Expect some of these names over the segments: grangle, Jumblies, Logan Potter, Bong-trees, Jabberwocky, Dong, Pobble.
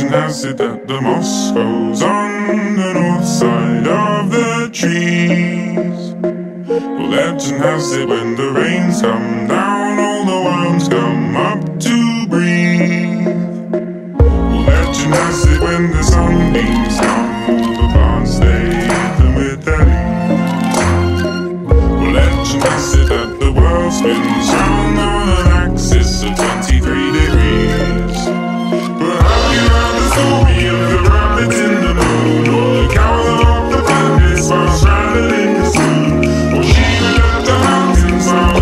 an accident. The moss grows on the north side of the trees. Well, legend has it when the rains come down, all the worms come up to breathe. Well, legend has it when the sunbeams come, all the barns they hit them with their leaves. Well, legend has it that the world spins round on an axis of 23 degrees. But have you heard the story of the rabbit in the moon, or the cow that walked the planets while shrouded in the snow?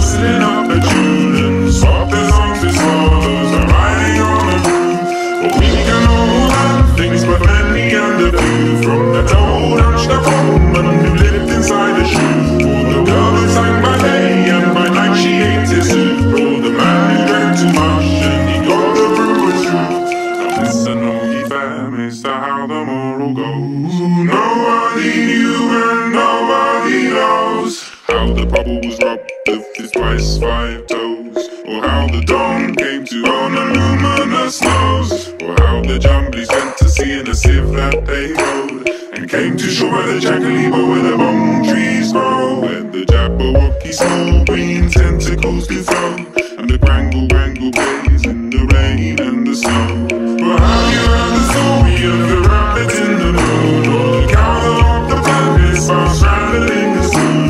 Sitting up a tune and swap as long as swallows are riding on the roof. Well, we can all have things, but many and a few, from the toad and the woman who lived inside a shoe, or the girl who sang by day and by night she ate his soup, or the man who drank too much and he got the brewer's truth. Now listen, all ye fam, as to how the moral goes. Nobody knew and nobody knows how the Pobble was robbed of his twice five toes, or how the Dong came to own a luminous nose, or how the Jumblies went to sea in a sieve that they rode, and came to shore by the jackalope where the bong trees grow, where the Jabberwocky snow green tentacles do flow, and the grangle grangle plays in the rain and the snow. But have you heard the story of the rabbit in the moon, or the cow that walked the planets while shrouded in the snow?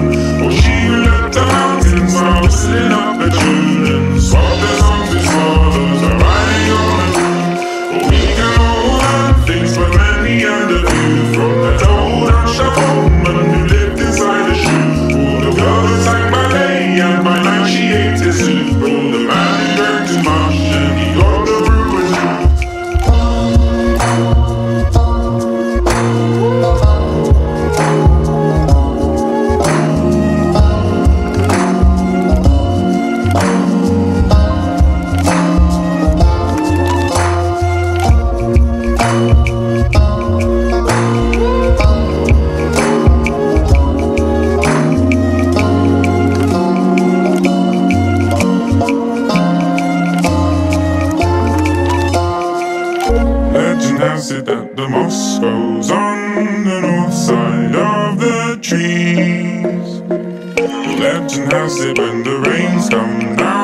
The mountains are whistling up a tune and soft as songs and swallows are riding on a moon. Well, we can all have things, but many and a few, from the toad and the woman who lived inside a shoe, or the girl who sang by day and by night she ate his soup, or the man who drank too much and he got the brewer's truth. That the moss grows on the north side of the trees. Legend has it when the rains come down.